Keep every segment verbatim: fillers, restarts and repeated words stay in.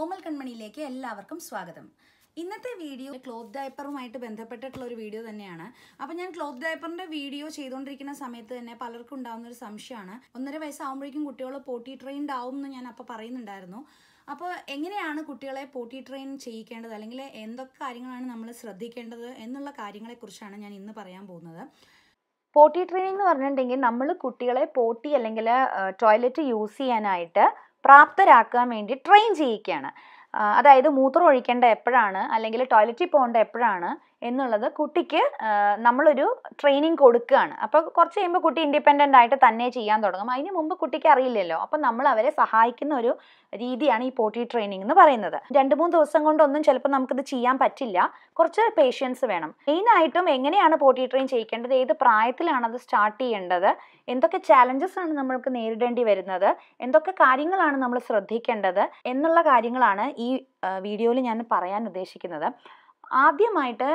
ഓമൽ കൺമണിയിലേക്ക് എല്ലാവർക്കും സ്വാഗതം. ഇന്നത്തെ വീഡിയോ ക്ലോത്ത് ഡയപ്പറുമായിട്ട് ബന്ധപ്പെട്ടിട്ടുള്ള ഒരു വീഡിയോ തന്നെയാണ്. അപ്പോൾ ഞാൻ ക്ലോത്ത് ഡയപ്പറിൻ്റെ വീഡിയോ ചെയ്തുകൊണ്ടിരിക്കുന്ന സമയത്ത് തന്നെ പലർക്കും ഉണ്ടാകുന്നൊരു സംശയമാണ്, ഒന്നര വയസ്സാകുമ്പോഴേക്കും കുട്ടികൾ പോട്ടി ട്രെയിൻഡ് ആവും എന്ന് ഞാൻ അപ്പോൾ പറയുന്നുണ്ടായിരുന്നു. അപ്പോൾ എങ്ങനെയാണ് കുട്ടികളെ പോട്ടി ട്രെയിൻ ചെയ്യിക്കേണ്ടത്, അല്ലെങ്കിൽ എന്തൊക്കെ കാര്യങ്ങളാണ് നമ്മൾ ശ്രദ്ധിക്കേണ്ടത് എന്നുള്ള കാര്യങ്ങളെക്കുറിച്ചാണ് ഞാൻ ഇന്ന് പറയാൻ പോകുന്നത്. പോട്ടി ട്രെയിനിങ് എന്ന് പറഞ്ഞിട്ടുണ്ടെങ്കിൽ നമ്മൾ കുട്ടികളെ പോട്ടി അല്ലെങ്കിൽ ടോയ്ലറ്റ് യൂസ് ചെയ്യാനായിട്ട് പ്രാപ്തരാക്കാൻ വേണ്ടി ട്രെയിൻ ചെയ്യിക്കുകയാണ്. അതായത് മൂത്രം ഒഴിക്കേണ്ട എപ്പോഴാണ് അല്ലെങ്കിൽ ടോയ്ലറ്റിൽ പോകേണ്ട എപ്പോഴാണ് എന്നുള്ളത് കുട്ടിക്ക് നമ്മളൊരു ട്രെയിനിങ് കൊടുക്കുകയാണ്. അപ്പോൾ കുറച്ച് കഴിയുമ്പോൾ കുട്ടി ഇൻഡിപെൻഡൻ്റ് ആയിട്ട് തന്നെ ചെയ്യാൻ തുടങ്ങും. അതിന് മുമ്പ് കുട്ടിക്ക് അറിയില്ലല്ലോ. അപ്പം നമ്മൾ അവരെ സഹായിക്കുന്ന ഒരു രീതിയാണ് ഈ പോട്ടി ട്രെയിനിങ് എന്ന് പറയുന്നത്. രണ്ട് മൂന്ന് ദിവസം കൊണ്ടൊന്നും ചിലപ്പോൾ നമുക്കിത് ചെയ്യാൻ പറ്റില്ല, കുറച്ച് പേഷ്യൻസ് വേണം. മെയിനായിട്ടും എങ്ങനെയാണ് പോട്ടി ട്രെയിൻ ചെയ്യിക്കേണ്ടത്, ഏത് പ്രായത്തിലാണ് അത് സ്റ്റാർട്ട് ചെയ്യേണ്ടത്, എന്തൊക്കെ ചാലഞ്ചസ് ആണ് നമ്മൾക്ക് നേരിടേണ്ടി വരുന്നത്, എന്തൊക്കെ കാര്യങ്ങളാണ് നമ്മൾ ശ്രദ്ധിക്കേണ്ടത് എന്നുള്ള കാര്യങ്ങളാണ് ഈ വീഡിയോയിൽ ഞാൻ പറയാൻ ഉദ്ദേശിക്കുന്നത്. ആദ്യമായിട്ട്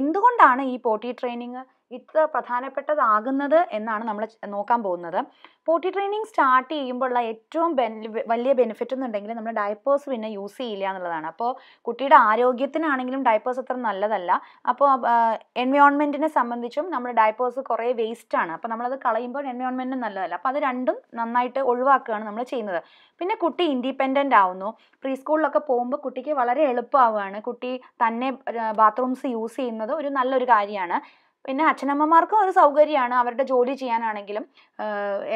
എന്തുകൊണ്ടാണ് ഈ പോട്ടി ട്രെയിനിങ് ഇത്ര പ്രധാനപ്പെട്ടതാകുന്നത് എന്നാണ് നമ്മൾ നോക്കാൻ പോകുന്നത്. പോട്ടി ട്രെയിനിങ് സ്റ്റാർട്ട് ചെയ്യുമ്പോഴുള്ള ഏറ്റവും വലിയ ബെനിഫിറ്റ് എന്നുണ്ടെങ്കിൽ നമ്മൾ ഡയപ്പേഴ്സ് പിന്നെ യൂസ് ചെയ്യില്ല എന്നുള്ളതാണ്. അപ്പോൾ കുട്ടിയുടെ ആരോഗ്യത്തിനാണെങ്കിലും ഡയപ്പേഴ്സ് അത്ര നല്ലതല്ല. അപ്പോൾ എൻവയോൺമെൻറ്റിനെ സംബന്ധിച്ചും നമ്മൾ ഡയപ്പേഴ്സ് കുറേ വേസ്റ്റാണ്. അപ്പോൾ നമ്മളത് കളയുമ്പോൾ എൻവയോൺമെൻറ്റിന് നല്ലതല്ല. അപ്പോൾ അത് രണ്ടും നന്നായിട്ട് ഒഴിവാക്കുകയാണ് നമ്മൾ ചെയ്യുന്നത്. പിന്നെ കുട്ടി ഇൻഡിപെൻഡൻ്റ് ആവുന്നു. പ്രീ സ്കൂളിലൊക്കെ പോകുമ്പോൾ കുട്ടിക്ക് വളരെ എളുപ്പമാവുകയാണ്. കുട്ടി തന്നെ ബാത്റൂംസ് യൂസ് ചെയ്യുന്നത് ഒരു നല്ലൊരു കാര്യമാണ്. പിന്നെ അച്ഛനമ്മമാർക്കും ഒരു സൗകര്യമാണ്. അവരുടെ ജോലി ചെയ്യാനാണെങ്കിലും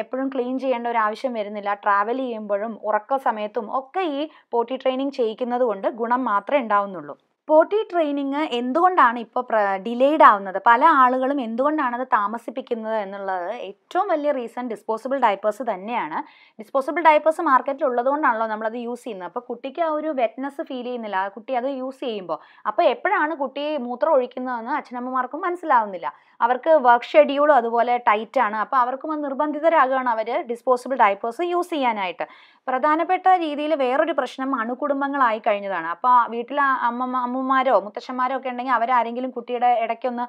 എപ്പോഴും ക്ലീൻ ചെയ്യേണ്ട ഒരു ആവശ്യം വരുന്നില്ല. ട്രാവൽ ചെയ്യുമ്പോഴും ഉറക്ക സമയത്തും ഒക്കെ ഈ പോട്ടി ട്രെയിനിങ് ചെയ്യിക്കുന്നത് കൊണ്ട് ഗുണം മാത്രമേ ഉണ്ടാവുന്നുള്ളൂ. പോട്ടി ട്രെയിനിങ് എന്തുകൊണ്ടാണ് ഇപ്പോൾ ഡിലേഡ് ആവുന്നത്, പല ആളുകളും എന്തുകൊണ്ടാണ് അത് താമസിപ്പിക്കുന്നത് എന്നുള്ളത് ഏറ്റവും വലിയ റീസൺ ഡിസ്പോസിബിൾ ഡയപ്പേഴ്സ് തന്നെയാണ്. ഡിസ്പോസിബിൾ ഡയപ്പേഴ്സ് മാർക്കറ്റിൽ ഉള്ളത് കൊണ്ടാണല്ലോ നമ്മളത് യൂസ് ചെയ്യുന്നത്. അപ്പോൾ കുട്ടിക്ക് ആ ഒരു വെറ്റ്നെസ് ഫീൽ ചെയ്യുന്നില്ല കുട്ടി അത് യൂസ് ചെയ്യുമ്പോൾ. അപ്പോൾ എപ്പോഴാണ് കുട്ടി മൂത്രം ഒഴിക്കുന്നതെന്ന് അച്ഛനമ്മമാർക്കും മനസ്സിലാവുന്നില്ല. അവർക്ക് വർക്ക് ഷെഡ്യൂളും അതുപോലെ ടൈറ്റാണ്. അപ്പോൾ അവർക്കും അത് നിർബന്ധിതരാകുകയാണ് അവർ ഡിസ്പോസിബിൾ ഡയപ്പേഴ്സ് യൂസ് ചെയ്യാനായിട്ട്. പ്രധാനപ്പെട്ട രീതിയിൽ വേറൊരു പ്രശ്നം അണുകുടുംബങ്ങളായി കഴിഞ്ഞതാണ്. അപ്പോൾ വീട്ടിലെ അമ്മമ്മ അമ്മമാരോ മുത്തശ്ശന്മാരോ ഒക്കെ ഉണ്ടെങ്കിൽ അവരാരെങ്കിലും കുട്ടിയുടെ ഇടയ്ക്കൊന്ന്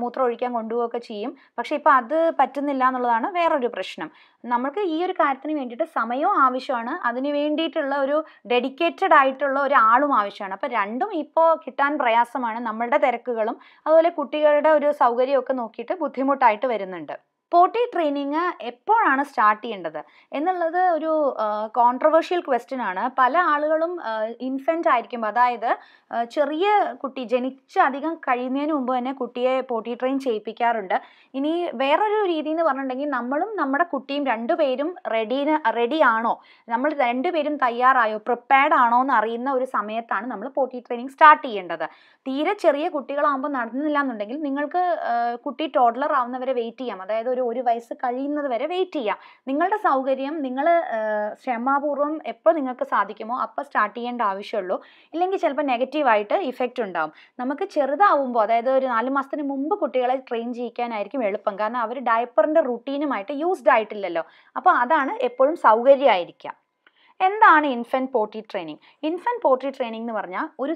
മൂത്രം ഒഴിക്കാൻ കൊണ്ടുപോവുകയൊക്കെ ചെയ്യും. പക്ഷേ ഇപ്പോൾ അത് പറ്റുന്നില്ല എന്നുള്ളതാണ് വേറൊരു പ്രശ്നം. നമുക്ക് ഈ ഒരു കാര്യത്തിന് വേണ്ടിയിട്ട് സമയവും ആവശ്യമാണ്, അതിന് വേണ്ടിയിട്ടുള്ള ഒരു ഡെഡിക്കേറ്റഡ് ആയിട്ടുള്ള ഒരാളും ആവശ്യമാണ്. അപ്പോൾ രണ്ടും ഇപ്പോൾ കിട്ടാൻ പ്രയാസമാണ്. നമ്മളുടെ തിരക്കുകളും അതുപോലെ കുട്ടികളുടെ ഒരു സൗകര്യമൊക്കെ നോക്കിയിട്ട് ബുദ്ധിമുട്ടായിട്ട് വരുന്നുണ്ട്. പോട്ടി ട്രെയിനിങ് എപ്പോഴാണ് സ്റ്റാർട്ട് ചെയ്യേണ്ടത് എന്നുള്ളത് ഒരു കോൺട്രവേഴ്ഷ്യൽ ക്വസ്റ്റ്യൻ ആണ്. പല ആളുകളും ഇൻഫൻറ്റ് ആയിരിക്കുമ്പോൾ, അതായത് ചെറിയ കുട്ടി ജനിച്ച് അധികം കഴിയുന്നതിന് മുമ്പ് തന്നെ കുട്ടിയെ പോട്ടി ട്രെയിൻ ചെയ്യിപ്പിക്കാറുണ്ട്. ഇനി വേറൊരു രീതി എന്ന് പറഞ്ഞിട്ടുണ്ടെങ്കിൽ നമ്മളും നമ്മുടെ കുട്ടിയും രണ്ടുപേരും റെഡി റെഡി ആണോ, നമ്മൾ രണ്ടുപേരും തയ്യാറായോ, പ്രിപ്പയർഡ് ആണോ എന്ന് അറിയുന്ന ഒരു സമയത്താണ് നമ്മൾ പോട്ടി ട്രെയിനിങ് സ്റ്റാർട്ട് ചെയ്യേണ്ടത്. തീരെ ചെറിയ കുട്ടികളാകുമ്പോൾ നടന്നില്ല എന്നുണ്ടെങ്കിൽ നിങ്ങൾക്ക് കുട്ടി ടോഡ്ലർ ആവുന്നവരെ വെയിറ്റ് ചെയ്യാം. അതായത് ഒരു ഒരു വയസ്സ് കഴിയുന്നത് വരെ വെയിറ്റ് ചെയ്യാം. നിങ്ങളുടെ സൗകര്യം നിങ്ങൾ ക്ഷമാപൂർവ്വം എപ്പോൾ നിങ്ങൾക്ക് സാധിക്കുമോ അപ്പോൾ സ്റ്റാർട്ട് ചെയ്യേണ്ട ആവശ്യമുള്ളൂ. ഇല്ലെങ്കിൽ ചിലപ്പോൾ നെഗറ്റീവായിട്ട് ഇഫക്റ്റ് ഉണ്ടാകും. നമുക്ക് ചെറുതാവുമ്പോൾ, അതായത് ഒരു നാല് മാസത്തിന് മുമ്പ് കുട്ടികളെ ട്രെയിൻ ചെയ്യിക്കാനായിരിക്കും എളുപ്പം. കാരണം അവർ ഡയപ്പറിൻ്റെ റുട്ടീനുമായിട്ട് യൂസ്ഡ് ആയിട്ടില്ലല്ലോ. അപ്പോൾ അതാണ് എപ്പോഴും സൗകര്യമായിരിക്കുക. എന്താണ് infant potty training? Infant potty training എന്ന് പറഞ്ഞാൽ ഒരു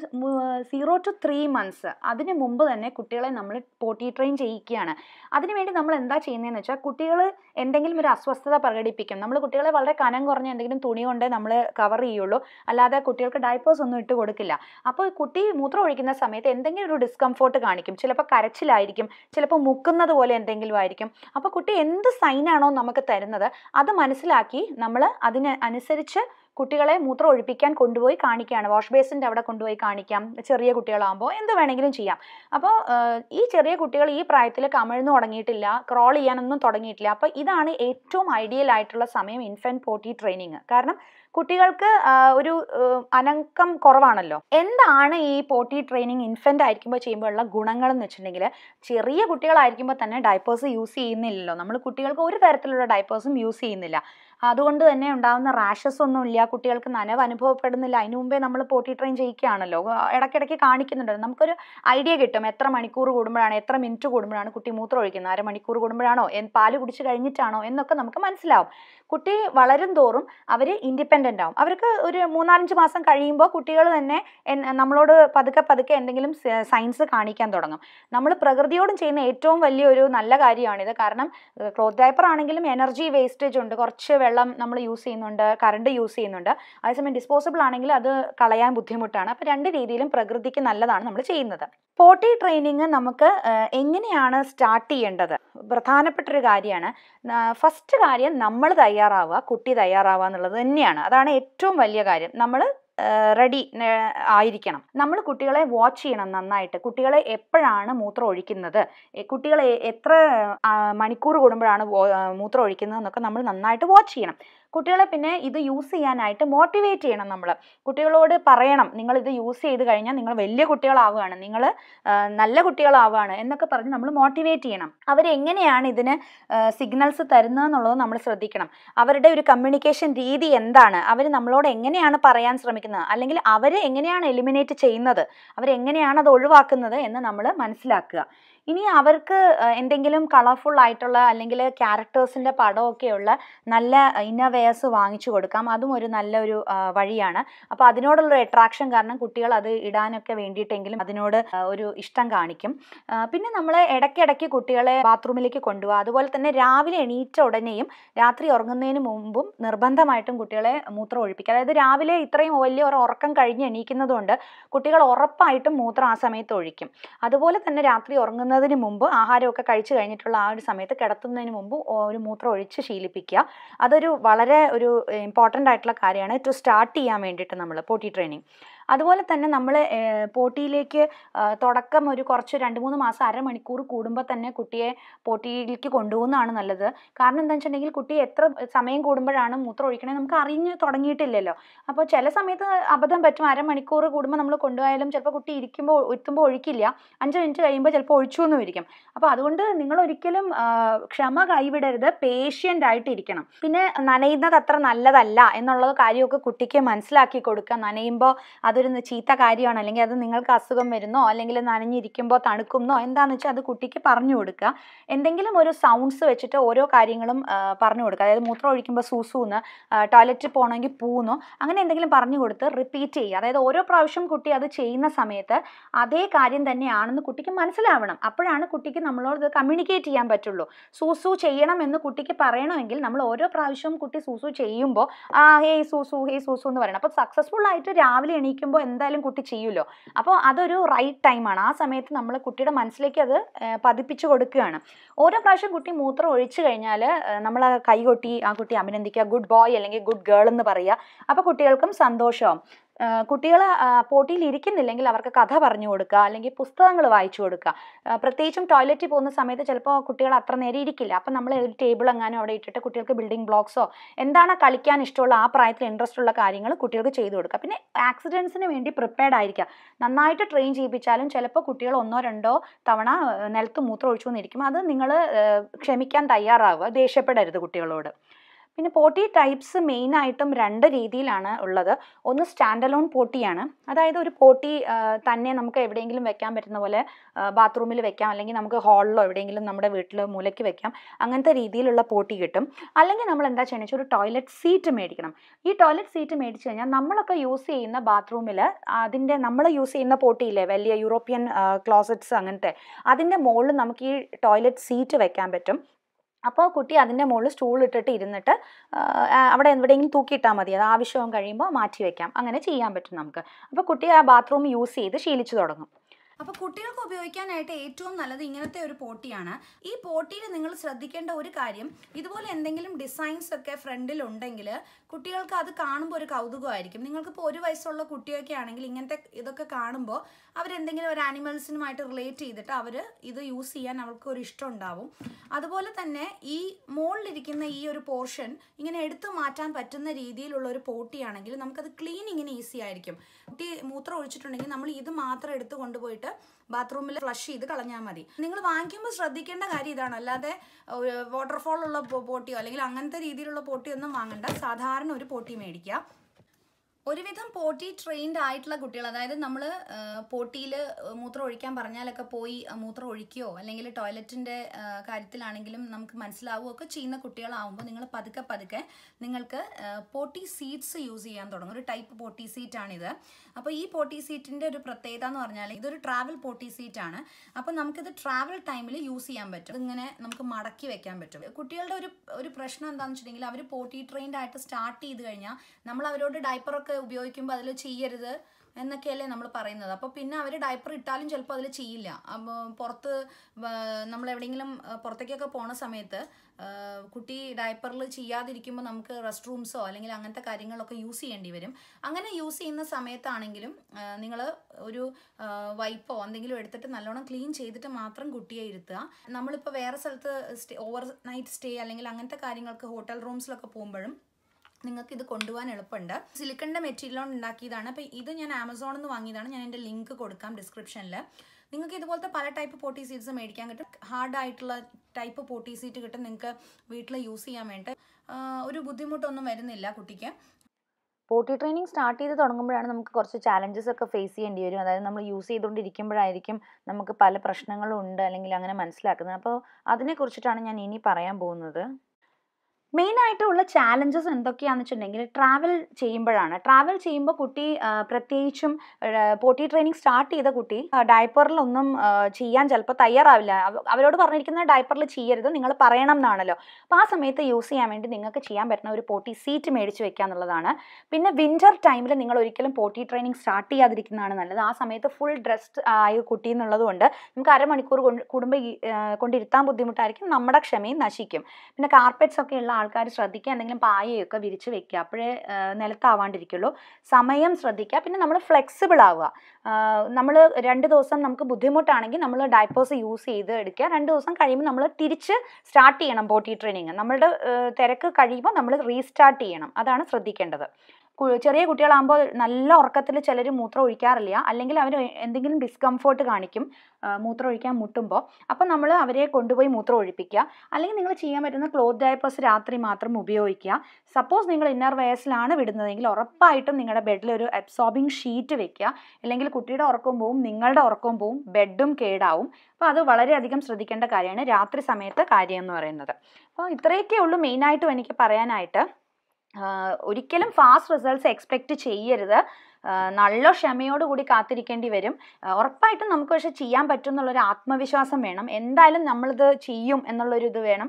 സീറോ ടു ത്രീ മന്ത്സ് അതിന് മുമ്പ് തന്നെ കുട്ടികളെ നമ്മൾ പോട്ടി ട്രെയിൻ ചെയ്യിക്കുകയാണ്. അതിനുവേണ്ടി നമ്മൾ എന്താ ചെയ്യുന്നതെന്ന് വെച്ചാൽ, കുട്ടികൾ എന്തെങ്കിലും ഒരു അസ്വസ്ഥത പ്രകടിപ്പിക്കും. നമ്മൾ കുട്ടികളെ വളരെ കനം കുറഞ്ഞ എന്തെങ്കിലും തുണി കൊണ്ട് നമ്മൾ കവർ ചെയ്യുള്ളൂ. അല്ലാതെ കുട്ടികൾക്ക് ഡയപ്പേഴ്സ് ഒന്നും ഇട്ട് കൊടുക്കില്ല. അപ്പോൾ കുട്ടി മൂത്രം ഒഴിക്കുന്ന സമയത്ത് എന്തെങ്കിലും ഒരു ഡിസ്കംഫോർട്ട് കാണിക്കും. ചിലപ്പോൾ കരച്ചിലായിരിക്കും, ചിലപ്പോൾ മുക്കുന്നത് പോലെ എന്തെങ്കിലും ആയിരിക്കും. അപ്പോൾ കുട്ടി എന്ത് സൈനാണോ നമുക്ക് തരുന്നത് അത് മനസ്സിലാക്കി നമ്മൾ അതിന് അനുസരിച്ച് കുട്ടികളെ മൂത്രം ഒഴിപ്പിക്കാൻ കൊണ്ടുപോയി കാണിക്കുകയാണ്. വാഷ് ബേസിൻ്റെ അവിടെ കൊണ്ടുപോയി കാണിക്കാം. ചെറിയ കുട്ടികളാകുമ്പോൾ എന്ത് വേണമെങ്കിലും ചെയ്യാം. അപ്പോൾ ഈ ചെറിയ കുട്ടികൾ ഈ പ്രായത്തിൽ കമിഴ്ന്നു തുടങ്ങിയിട്ടില്ല, ക്രോൾ ചെയ്യാനൊന്നും തുടങ്ങിയിട്ടില്ല. അപ്പോൾ ഇതാണ് ഏറ്റവും ഐഡിയൽ ആയിട്ടുള്ള സമയം ഇൻഫൻറ്റ് പോട്ടി ട്രെയിനിങ്. കാരണം കുട്ടികൾക്ക് ഒരു അനക്കം കുറവാണല്ലോ. എന്താണ് ഈ പോട്ടി ട്രെയിനിങ് ഇൻഫൻറ്റ് ആയിരിക്കുമ്പോൾ ചെയ്യുമ്പോഴുള്ള ഗുണങ്ങളെന്ന് വെച്ചിട്ടുണ്ടെങ്കിൽ, ചെറിയ കുട്ടികളായിരിക്കുമ്പോൾ തന്നെ ഡയപ്പേഴ്സ് യൂസ് ചെയ്യുന്നില്ലല്ലോ. നമ്മൾ കുട്ടികൾക്ക് ഒരു തരത്തിലുള്ള ഡയപ്പേഴ്സും യൂസ് ചെയ്യുന്നില്ല. അതുകൊണ്ട് തന്നെ ഉണ്ടാകുന്ന റാഷസ് ഒന്നും ഇല്ല, കുട്ടികൾക്ക് നനവ് അനുഭവപ്പെടുന്നില്ല. അതിന് മുമ്പേ നമ്മൾ പോട്ടി ട്രെയിൻ ചെയ്യിക്കുകയാണല്ലോ. ഇടയ്ക്കിടയ്ക്ക് കാണിക്കുന്നുണ്ടല്ലോ. നമുക്കൊരു ഐഡിയ കിട്ടും, എത്ര മണിക്കൂർ കൂടുമ്പോഴാണ്, എത്ര മിനിറ്റ് കൂടുമ്പോഴാണ് കുട്ടി മൂത്രം ഒഴിക്കുന്നത്, അരമണിക്കൂർ കൂടുമ്പോഴാണോ, പാല് കുടിച്ച് കഴിഞ്ഞിട്ടാണോ എന്നൊക്കെ നമുക്ക് മനസ്സിലാവും. കുട്ടി വളരും തോറും അവർ ഇൻഡിപെൻഡൻ്റ് ആവും. അവർക്ക് ഒരു മൂന്നാലഞ്ച് മാസം കഴിയുമ്പോൾ കുട്ടികൾ തന്നെ നമ്മളോട് പതുക്കെ പതുക്കെ എന്തെങ്കിലും സയൻസ് കാണിക്കാൻ തുടങ്ങും. നമ്മൾ പ്രകൃതിയോടും ചെയ്യുന്ന ഏറ്റവും വലിയൊരു നല്ല കാര്യമാണിത്. കാരണം ക്ലോത്ത് ഡയപ്പർ ആണെങ്കിലും എനർജി വേസ്റ്റേജ് ഉണ്ട്, കുറച്ച് Vellam, number use in under current use in under. I some disposable angle other Kalayan Buthimutana, but under Idilum Pragrithik and Aladan number chain another. Potty training and Namaka Enginiana starty and other. Brathana Petrigariana first guardian number the Ayarava, Kutti the Ayarava and Ladaniana, than a two value guardian number. Ready Iricana. Number Kutila watch in another night, Kutila Eperana Muthrodik in another. A Kutila Etra Manicur Gudumbrana Muthrodik in the number night watch in. Kutila Pine either use an item motivate in a number. Kutilo de Paranam, Ningle the use the Gaina, Ningle Velia Kutilavana, Ningle Nalla Kutilavana, and the Kaparan number motivate in them. Our Enginian is then signals of Terna alone numbers for the Kanam. Our communication D the endana. Our Namlo Enginiana Parayans. അല്ലെങ്കിൽ അവരെ എങ്ങനെയാണ് eliminate ചെയ്യുന്നത് അവരെ എങ്ങനെയാണ് അത് ഒഴിവാക്കുന്നത് എന്ന് നമ്മൾ മനസ്സിലാക്കുക ഇനി അവർക്ക് എന്തെങ്കിലും കളർഫുൾ ആയിട്ടുള്ള അല്ലെങ്കിൽ ക്യാരക്ടേഴ്സിന്റെ പടമൊക്കെയുള്ള നല്ല ഇന്നവേഴ്സ് വാങ്ങിച്ചു കൊടുക്കാം അതും ഒരു നല്ലൊരു വഴിയാണ് അപ്പോൾ അതിനോടുള്ള ഒരു അട്രാക്ഷൻ കാരണം കുട്ടികൾ അത് ഇടാനൊക്കെ വേണ്ടിയിട്ടെങ്കിലും അതിനോട് ഒരു ഇഷ്ടം കാണിക്കും പിന്നെ നമ്മൾ ഇടയ്ക്കിടയ്ക്ക് കുട്ടികളെ ബാത്റൂമിലേക്ക് കൊണ്ടുപോകുക അതുപോലെ തന്നെ രാവിലെ എണീറ്റ ഉടനെയും രാത്രി ഉറങ്ങുന്നതിനു മുൻപും നിർബന്ധമായിട്ടും കുട്ടികളെ മൂത്രം ഒഴിപ്പിക്കുക അതായത് രാവിലെ ഇത്രയും വലിയ ഒരു ഉറക്കം കഴിഞ്ഞ് എണീക്കുന്നതുകൊണ്ട് കുട്ടികൾ ഉറപ്പായിട്ടും മൂത്രം ആ സമയത്ത് ഒഴിക്കും അതുപോലെ തന്നെ രാത്രി ഉറങ്ങുന്ന അതിനു മുൻപ് ആഹാരമൊക്കെ കഴിച്ചു കഴിഞ്ഞിട്ടുള്ള ആ ഒരു സമയത്ത് കിടത്തുന്നതിനു മുൻപ് ഒരു മൂത്രം ഒഴിച്ച് ശീലിപ്പിക്കുക അതൊരു വളരെ ഒരു ഇമ്പോർട്ടൻ്റ് ആയിട്ടുള്ള കാര്യമാണ് ടു സ്റ്റാർട്ട് ചെയ്യാൻ വേണ്ടിയിട്ട് നമ്മൾ പോട്ടി ട്രെയിനിങ് അതുപോലെ തന്നെ നമ്മൾ പോട്ടിയിലേക്ക് തുടക്കം ഒരു കുറച്ച് രണ്ട് മൂന്ന് മാസം അര മണിക്കൂർ കൂടുമ്പോൾ തന്നെ കുട്ടിയെ പോട്ടിയിലേക്ക് കൊണ്ടുപോകുന്നതാണ് നല്ലത് കാരണം എന്താണെന്ന് വെച്ചിട്ടുണ്ടെങ്കിൽ കുട്ടി എത്ര സമയം കൂടുമ്പോഴാണ് മൂത്രം ഒഴിക്കണേ നമുക്ക് അറിഞ്ഞു തുടങ്ങിയിട്ടില്ലല്ലോ അപ്പോൾ ചില സമയത്ത് അബദ്ധം പറ്റും അര മണിക്കൂർ കൂടുമ്പോൾ നമ്മൾ കൊണ്ടുപോയാലും ചിലപ്പോൾ കുട്ടി ഇരിക്കുമ്പോൾ എത്തുമ്പോൾ ഒഴിക്കില്ല അഞ്ച് മിനിറ്റ് കഴിയുമ്പോൾ ചിലപ്പോൾ ഒഴിച്ചു എന്നും ഇരിക്കും അപ്പോൾ അതുകൊണ്ട് നിങ്ങൾ ഒരിക്കലും ക്ഷമ കൈവിടരുത് പേഷ്യൻ്റ് ആയിട്ടിരിക്കണം പിന്നെ നനയുന്നത് അത്ര നല്ലതല്ല എന്നുള്ള കാര്യമൊക്കെ കുട്ടിക്ക് മനസ്സിലാക്കി കൊടുക്കുക നനയുമ്പോൾ അതൊരു ചീത്ത കാര്യമാണ് അല്ലെങ്കിൽ അത് നിങ്ങൾക്ക് അസുഖം വരുന്നോ അല്ലെങ്കിൽ നനഞ്ഞിരിക്കുമ്പോൾ തണുക്കുന്നോ എന്താണെന്ന് വെച്ചാൽ അത് കുട്ടിക്ക് പറഞ്ഞു കൊടുക്കുക എന്തെങ്കിലും ഒരു സൗണ്ട്സ് വെച്ചിട്ട് ഓരോ കാര്യങ്ങളും പറഞ്ഞു കൊടുക്കുക അതായത് മൂത്രം ഒഴിക്കുമ്പോൾ സൂസൂന്ന് ടോയ്ലറ്റിൽ പോകണമെങ്കിൽ പൂന്നു അങ്ങനെ എന്തെങ്കിലും പറഞ്ഞു കൊടുത്ത് റിപ്പീറ്റ് ചെയ്യുക അതായത് ഓരോ പ്രാവശ്യം കുട്ടി അത് ചെയ്യുന്ന സമയത്ത് അതേ കാര്യം തന്നെയാണെന്ന് കുട്ടിക്ക് മനസ്സിലാവണം അപ്പോഴാണ് കുട്ടിക്ക് നമ്മളോട് കമ്മ്യൂണിക്കേറ്റ് ചെയ്യാൻ പറ്റുള്ളൂ സൂസൂ ചെയ്യണം എന്ന് കുട്ടിക്ക് പറയണമെങ്കിൽ നമ്മൾ ഓരോ പ്രാവശ്യവും കുട്ടി സൂസൂ ചെയ്യുമ്പോൾ ആ ഹേ സൂസൂ ഹേ സൂസൂ എന്ന് പറയണം അപ്പോൾ സക്സസ്ഫുൾ ആയിട്ട് രാവിലെ എണീക്കും ുമ്പോൾ എന്തായാലും കുട്ടി ചെയ്യുമല്ലോ അപ്പോൾ അതൊരു റൈറ്റ് ടൈമാണ് ആ സമയത്ത് നമ്മൾ കുട്ടിയുടെ മനസ്സിലേക്ക് അത് പതിപ്പിച്ചു കൊടുക്കുകയാണ് ഓരോ പ്രാവശ്യം കുട്ടി മൂത്രം ഒഴിച്ചു കഴിഞ്ഞാൽ നമ്മൾ കൈകൊട്ടി ആ കുട്ടി അഭിനന്ദിക്കുക ഗുഡ് ബോയ് അല്ലെങ്കിൽ ഗുഡ് ഗേൾ എന്ന് പറയുക അപ്പോൾ കുട്ടികൾക്കും സന്തോഷമാവും കുട്ടികൾ പോട്ടിയിൽ ഇരിക്കുന്നില്ലെങ്കിൽ അവർക്ക് കഥ പറഞ്ഞു കൊടുക്കുക അല്ലെങ്കിൽ പുസ്തകങ്ങൾ വായിച്ചു കൊടുക്കുക പ്രത്യേകിച്ചും ടോയ്ലറ്റിൽ പോകുന്ന സമയത്ത് ചിലപ്പോൾ കുട്ടികൾ അത്ര നേരം ഇരിക്കില്ല അപ്പം നമ്മൾ ഒരു ടേബിൾ എങ്ങാനും അവിടെ ഇട്ടിട്ട് കുട്ടികൾക്ക് ബിൽഡിംഗ് ബ്ലോക്സോ എന്താണ് കളിക്കാൻ ഇഷ്ടമുള്ള ആ പ്രായത്തിൽ ഇൻട്രസ്റ്റ് ഉള്ള കാര്യങ്ങൾ കുട്ടികൾക്ക് ചെയ്തു കൊടുക്കുക പിന്നെ ആക്സിഡൻസിന് വേണ്ടി പ്രിപ്പയർഡ് ആയിരിക്കുക നന്നായിട്ട് ട്രെയിൻ ചെയ്യിപ്പിച്ചാലും ചിലപ്പോൾ കുട്ടികൾ ഒന്നോ രണ്ടോ തവണ നിലത്ത് മൂത്രം ഒഴിച്ചു വന്നിരിക്കും അത് നിങ്ങൾ ക്ഷമിക്കാൻ തയ്യാറാവുക ദേഷ്യപ്പെടരുത് കുട്ടികളോട് പിന്നെ പോട്ടി ടൈപ്സ് മെയിനായിട്ടും രണ്ട് രീതിയിലാണ് ഉള്ളത് ഒന്ന് സ്റ്റാൻഡ് അലോൺ പോട്ടിയാണ് അതായത് ഒരു പോട്ടി തന്നെ നമുക്ക് എവിടെയെങ്കിലും വെക്കാൻ പറ്റുന്ന പോലെ ബാത്റൂമിൽ വെക്കാം അല്ലെങ്കിൽ നമുക്ക് ഹാളിലോ എവിടെയെങ്കിലും നമ്മുടെ വീട്ടിൽ മൂലയ്ക്ക് വെക്കാം അങ്ങനത്തെ രീതിയിലുള്ള പോട്ടി കിട്ടും അല്ലെങ്കിൽ നമ്മൾ എന്താ ചെയ്യണമെന്ന് വെച്ചാൽ ഒരു ടോയ്ലറ്റ് സീറ്റ് മേടിക്കണം ഈ ടോയ്ലറ്റ് സീറ്റ് മേടിച്ച് കഴിഞ്ഞാൽ നമ്മളൊക്കെ യൂസ് ചെയ്യുന്ന ബാത്റൂമിൽ അതിൻ്റെ നമ്മൾ യൂസ് ചെയ്യുന്ന പോട്ടിയില്ലേ വലിയ യൂറോപ്യൻ ക്ലോസറ്റ്സ് അങ്ങനത്തെ അതിൻ്റെ മുകളിൽ നമുക്ക് ഈ ടോയ്ലറ്റ് സീറ്റ് വെക്കാൻ പറ്റും അപ്പോൾ കുട്ടി അതിൻ്റെ മുകളിൽ സ്റ്റൂൾ ഇട്ടിട്ട് ഇരുന്നിട്ട് അവിടെ എവിടെയെങ്കിലും തൂക്കിയിട്ടാൽ മതി അത് ആവശ്യവും കഴിയുമ്പോൾ മാറ്റി വയ്ക്കാം അങ്ങനെ ചെയ്യാൻ പറ്റും നമുക്ക് അപ്പോൾ കുട്ടി ആ ബാത്റൂം യൂസ് ചെയ്ത് ശീലിച്ചു തുടങ്ങും അപ്പോൾ കുട്ടികൾക്ക് ഉപയോഗിക്കാനായിട്ട് ഏറ്റവും നല്ലത് ഇങ്ങനത്തെ ഒരു പോട്ടിയാണ് ഈ പോട്ടിയിൽ നിങ്ങൾ ശ്രദ്ധിക്കേണ്ട ഒരു കാര്യം ഇതുപോലെ എന്തെങ്കിലും ഡിസൈൻസ് ഒക്കെ ഫ്രണ്ടിൽ ഉണ്ടെങ്കിൽ കുട്ടികൾക്ക് അത് കാണുമ്പോൾ ഒരു കൗതുകമായിരിക്കും നിങ്ങൾക്കിപ്പോൾ ഒരു വയസ്സുള്ള കുട്ടിയൊക്കെ ആണെങ്കിൽ ഇങ്ങനത്തെ ഇതൊക്കെ കാണുമ്പോൾ അവരെന്തെങ്കിലും ഒരു ആനിമൽസിനുമായിട്ട് റിലേറ്റ് ചെയ്തിട്ട് അവർ ഇത് യൂസ് ചെയ്യാൻ അവർക്ക് ഒരു ഇഷ്ടം ഉണ്ടാവും അതുപോലെ തന്നെ ഈ മോളിലിരിക്കുന്ന ഈ ഒരു പോർഷൻ ഇങ്ങനെ എടുത്തു മാറ്റാൻ പറ്റുന്ന രീതിയിലുള്ള ഒരു പോട്ടിയാണെങ്കിൽ നമുക്കത് ക്ലീനിങ്ങിന് ഈസി ആയിരിക്കും കുട്ടി മൂത്രം ഒഴിച്ചിട്ടുണ്ടെങ്കിൽ നമ്മൾ ഇത് മാത്രം എടുത്ത് കൊണ്ടുപോയിട്ട് ബാത്റൂമിൽ ഫ്ലഷ് ചെയ്ത് കളഞ്ഞാൽ മതി നിങ്ങൾ വാങ്ങിക്കുമ്പോൾ ശ്രദ്ധിക്കേണ്ട കാര്യം ഇതാണ് അല്ലാതെ വാട്ടർഫോൾ ഉള്ള പോട്ടിയോ അല്ലെങ്കിൽ അങ്ങനത്തെ രീതിയിലുള്ള പോട്ടിയൊന്നും വാങ്ങണ്ട സാധാരണ ഒരു പോട്ടി മേടിക്കുക ഒരുവിധം പോട്ടി ട്രെയിൻഡ് ആയിട്ടുള്ള കുട്ടികൾ അതായത് നമ്മൾ പോട്ടിയിൽ മൂത്രം ഒഴിക്കാൻ പറഞ്ഞാലൊക്കെ പോയി മൂത്രം ഒഴിക്കുകയോ അല്ലെങ്കിൽ ടോയ്ലറ്റിന്റെ കാര്യത്തിലാണെങ്കിലും നമുക്ക് മനസ്സിലാവുകയൊക്കെ ചെയ്യുന്ന കുട്ടികളാവുമ്പോൾ നിങ്ങൾ പതുക്കെ പതുക്കെ നിങ്ങൾക്ക് പോട്ടി സീറ്റ്സ് യൂസ് ചെയ്യാൻ തുടങ്ങും. ഒരു ടൈപ്പ് പോട്ടി സീറ്റ് ആണിത്. അപ്പോൾ ഈ പോട്ടി സീറ്റിന്റെ ഒരു പ്രത്യേകത എന്ന് പറഞ്ഞാൽ ഇതൊരു ട്രാവൽ പോട്ടി സീറ്റ് ആണ്. അപ്പോൾ നമുക്കിത് ട്രാവൽ ടൈമിൽ യൂസ് ചെയ്യാൻ പറ്റും. ഇങ്ങനെ നമുക്ക് മടക്കി വെക്കാൻ പറ്റും. കുട്ടികളുടെ ഒരു ഒരു പ്രശ്നം എന്താണെന്ന് വെച്ചിട്ടുണ്ടെങ്കിൽ അവർ പോട്ടി ട്രെയിൻഡ് ആയിട്ട് സ്റ്റാർട്ട് ചെയ്ത് കഴിഞ്ഞാൽ നമ്മൾ അവരോട് ഡൈപ്പറൊക്കെ ഉപയോഗിക്കുമ്പോൾ അതിൽ ചെയ്യരുത് എന്നൊക്കെയല്ലേ നമ്മൾ പറയുന്നത്. അപ്പോൾ പിന്നെ അവർ ഡയപ്പർ ഇട്ടാലും ചിലപ്പോൾ അതിൽ ചെയ്യില്ല. അപ്പോൾ പുറത്ത് നമ്മളെവിടെയെങ്കിലും പുറത്തേക്കൊക്കെ പോണ സമയത്ത് കുട്ടി ഡയപ്പറിൽ ചെയ്യാതിരിക്കുമ്പോൾ നമുക്ക് റെസ്റ്റ് റൂംസോ അല്ലെങ്കിൽ അങ്ങനത്തെ കാര്യങ്ങളൊക്കെ യൂസ് ചെയ്യേണ്ടി വരും. അങ്ങനെ യൂസ് ചെയ്യുന്ന സമയത്താണെങ്കിലും നിങ്ങൾ ഒരു വൈപ്പോ എന്തെങ്കിലും എടുത്തിട്ട് നല്ലോണം ക്ലീൻ ചെയ്തിട്ട് മാത്രം കുട്ടിയെ ഇരുത്തുക. നമ്മളിപ്പോൾ വേറെ സ്ഥലത്ത് സ്റ്റേ ഓവർ നൈറ്റ് സ്റ്റേ അല്ലെങ്കിൽ അങ്ങനത്തെ കാര്യങ്ങൾക്ക് ഹോട്ടൽ റൂംസിലൊക്കെ പോകുമ്പോഴും നിങ്ങൾക്ക് ഇത് കൊണ്ടുപോകാൻ എളുപ്പമുണ്ട്. സിലിക്കണിൻ്റെ മെറ്റീരിയൽ കൊണ്ട് ഉണ്ടാക്കിയതാണ്. അപ്പോൾ ഇത് ഞാൻ ആമസോണിൽ നിന്ന് വാങ്ങിയതാണ്. ഞാൻ എൻ്റെ ലിങ്ക് കൊടുക്കാം ഡിസ്ക്രിപ്ഷനിൽ. നിങ്ങൾക്ക് ഇതുപോലത്തെ പല ടൈപ്പ് പോട്ടി സീറ്റ്സ് മേടിക്കാൻ കിട്ടും. ഹാർഡായിട്ടുള്ള ടൈപ്പ് പോട്ടി സീറ്റ് കിട്ടും. നിങ്ങൾക്ക് വീട്ടിൽ യൂസ് ചെയ്യാൻ വേണ്ടി ഒരു ബുദ്ധിമുട്ടൊന്നും വരുന്നില്ല കുട്ടിക്ക്. പോട്ടി ട്രെയിനിങ് സ്റ്റാർട്ട് ചെയ്ത് തുടങ്ങുമ്പോഴാണ് നമുക്ക് കുറച്ച് ചാലഞ്ചസ് ഒക്കെ ഫേസ് ചെയ്യേണ്ടി വരും. അതായത് നമ്മൾ യൂസ് ചെയ്തുകൊണ്ടിരിക്കുമ്പോഴായിരിക്കും നമുക്ക് പല പ്രശ്നങ്ങളും ഉണ്ട് അല്ലെങ്കിൽ അങ്ങനെ മനസ്സിലാക്കുന്നത്. അപ്പോൾ അതിനെക്കുറിച്ചിട്ടാണ് ഞാൻ ഇനി പറയാൻ പോകുന്നത്. മെയിനായിട്ടുള്ള ചാലഞ്ചസ് എന്തൊക്കെയാണെന്ന് വെച്ചിട്ടുണ്ടെങ്കിൽ ട്രാവൽ ചെയ്യുമ്പോഴാണ്. ട്രാവൽ ചെയ്യുമ്പോൾ കുട്ടി പ്രത്യേകിച്ചും പോട്ടി ട്രെയിനിങ് സ്റ്റാർട്ട് ചെയ്ത കുട്ടി ഡയപ്പറിലൊന്നും ചെയ്യാൻ ചിലപ്പോൾ തയ്യാറാവില്ല. അവരോട് പറഞ്ഞിരിക്കുന്ന ഡയപ്പറിൽ ചെയ്യരുത് നിങ്ങൾ പറയണം എന്നാണല്ലോ. അപ്പോൾ ആ സമയത്ത് യൂസ് ചെയ്യാൻ വേണ്ടി നിങ്ങൾക്ക് ചെയ്യാൻ പറ്റുന്ന ഒരു പോട്ടി സീറ്റ് മേടിച്ച് വെക്കുക എന്നുള്ളതാണ്. പിന്നെ വിൻ്റർ ടൈമിൽ നിങ്ങൾ ഒരിക്കലും പോട്ടി ട്രെയിനിങ് സ്റ്റാർട്ട് ചെയ്യാതിരിക്കുന്നതാണ് നല്ലത്. ആ സമയത്ത് ഫുൾ ഡ്രസ്ഡ് ആയ കുട്ടി എന്നുള്ളത് കൊണ്ട് നമുക്ക് അരമണിക്കൂർ കൂടുമ്പോൾ കൊണ്ടിരുത്താൻ ബുദ്ധിമുട്ടായിരിക്കും. നമ്മുടെ ക്ഷമയും നശിക്കും. പിന്നെ കാർപ്പറ്റ്സ് ഒക്കെ ഉള്ള ആൾക്കാർ ശ്രദ്ധിക്കുക. എന്തെങ്കിലും പായയൊക്കെ വിരിച്ച് വെക്കുക. അപ്പോഴേ നിലത്താവാണ്ടിരിക്കുള്ളൂ. സമയം ശ്രദ്ധിക്കുക. പിന്നെ നമ്മൾ ഫ്ലെക്സിബിൾ ആവുക. നമ്മൾ രണ്ട് ദിവസം നമുക്ക് ബുദ്ധിമുട്ടാണെങ്കിൽ നമ്മൾ ഡയപ്പേഴ്സ് യൂസ് ചെയ്ത് എടുക്കുക. രണ്ട് ദിവസം കഴിയുമ്പോൾ നമ്മൾ തിരിച്ച് സ്റ്റാർട്ട് ചെയ്യണം പോട്ടി ട്രെയിനിങ്. നമ്മളുടെ തിരക്ക് കഴിയുമ്പോൾ നമ്മൾ റീസ്റ്റാർട്ട് ചെയ്യണം. അതാണ് ശ്രദ്ധിക്കേണ്ടത്. ചെറിയ കുട്ടികളാകുമ്പോൾ നല്ല ഉറക്കത്തിൽ ചിലർ മൂത്രം ഒഴിക്കാറില്ല. അല്ലെങ്കിൽ അവർ എന്തെങ്കിലും ഡിസ്കംഫോർട്ട് കാണിക്കും മൂത്രം ഒഴിക്കാൻ മുട്ടുമ്പോൾ. അപ്പോൾ നമ്മൾ അവരെ കൊണ്ടുപോയി മൂത്രം ഒഴിപ്പിക്കുക. അല്ലെങ്കിൽ നിങ്ങൾ ചെയ്യാൻ പറ്റുന്ന ക്ലോത്ത് ഡയപ്പേഴ്സ് രാത്രി മാത്രം ഉപയോഗിക്കുക. സപ്പോസ് നിങ്ങൾ ഇന്നർ വയസ്സിലാണ് വിടുന്നതെങ്കിൽ ഉറപ്പായിട്ടും നിങ്ങളുടെ ബെഡിലൊരു അബ്സോർബിങ് ഷീറ്റ് വെക്കുക. അല്ലെങ്കിൽ കുട്ടിയുടെ ഉറക്കവും പോവും, നിങ്ങളുടെ ഉറക്കവും പോവും, ബെഡും കേടാവും. അപ്പോൾ അത് വളരെയധികം ശ്രദ്ധിക്കേണ്ട കാര്യമാണ് രാത്രി സമയത്തെ കാര്യം എന്ന് പറയുന്നത്. അപ്പോൾ ഇത്രയൊക്കെ ഉള്ളൂ മെയിനായിട്ടും എനിക്ക് പറയാനായിട്ട്. ഒരിക്കലും ഫാസ്റ്റ് റിസൾട്ട്സ് എക്സ്പെക്റ്റ് ചെയ്യരുത്. നല്ല ക്ഷമയോടുകൂടി കാത്തിരിക്കേണ്ടി വരും. ഉറപ്പായിട്ടും നമുക്ക് പക്ഷെ ചെയ്യാൻ പറ്റും എന്നുള്ളൊരു ആത്മവിശ്വാസം വേണം. എന്തായാലും നമ്മളിത് ചെയ്യും എന്നുള്ളൊരു ഇത് വേണം.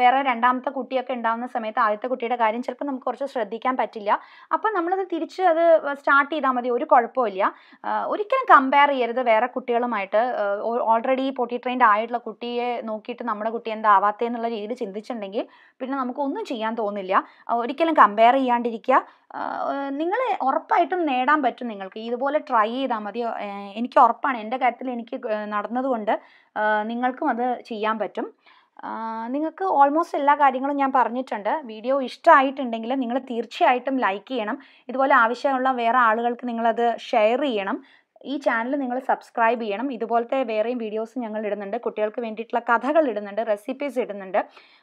വേറെ രണ്ടാമത്തെ കുട്ടിയൊക്കെ ഉണ്ടാകുന്ന സമയത്ത് ആദ്യത്തെ കുട്ടിയുടെ കാര്യം ചിലപ്പോൾ നമുക്ക് കുറച്ച് ശ്രദ്ധിക്കാൻ പറ്റില്ല. അപ്പോൾ നമ്മളത് തിരിച്ച് അത് സ്റ്റാർട്ട് ചെയ്താൽ മതി. ഒരു കുഴപ്പമില്ല. ഒരിക്കലും കമ്പയർ ചെയ്യരുത് വേറെ കുട്ടികളുമായിട്ട്. ഓൾറെഡി പോട്ടി ട്രെയിൻഡ് ആയിട്ടുള്ള കുട്ടിയെ നോക്കിയിട്ട് നമ്മുടെ കുട്ടി എന്താവാത്തേ എന്നുള്ള രീതിയിൽ ചിന്തിച്ചിട്ടുണ്ടെങ്കിൽ പിന്നെ നമുക്കൊന്നും ചെയ്യാൻ തോന്നില്ല. ഒരിക്കലും കമ്പയർ ചെയ്യാണ്ടിരിക്കുക. നിങ്ങൾ ഉറപ്പായിട്ടും നേടാൻ പറ്റും. നിങ്ങൾക്ക് ഇതുപോലെ ട്രൈ ചെയ്താൽ മതി. എനിക്ക് ഉറപ്പാണ് എൻ്റെ കാര്യത്തിൽ എനിക്ക് നടന്നതുകൊണ്ട് നിങ്ങൾക്കും അത് ചെയ്യാൻ പറ്റും. നിങ്ങൾക്ക് ഓൾമോസ്റ്റ് എല്ലാ കാര്യങ്ങളും ഞാൻ പറഞ്ഞിട്ടുണ്ട്. വീഡിയോ ഇഷ്ടമായിട്ടുണ്ടെങ്കിൽ നിങ്ങൾ തീർച്ചയായിട്ടും ലൈക്ക് ചെയ്യണം. ഇതുപോലെ ആവശ്യമുള്ള വേറെ ആളുകൾക്ക് നിങ്ങളത് ഷെയർ ചെയ്യണം. ഈ ചാനൽ നിങ്ങൾ സബ്സ്ക്രൈബ് ചെയ്യണം. ഇതുപോലത്തെ വേറെയും വീഡിയോസ് ഞങ്ങൾ ഇടുന്നുണ്ട്. കുട്ടികൾക്ക് വേണ്ടിയിട്ടുള്ള കഥകൾ ഇടുന്നുണ്ട്, റെസിപ്പീസ് ഇടുന്നുണ്ട്.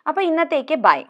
അപ്പോൾ ഇന്നത്തേക്ക് ബൈ.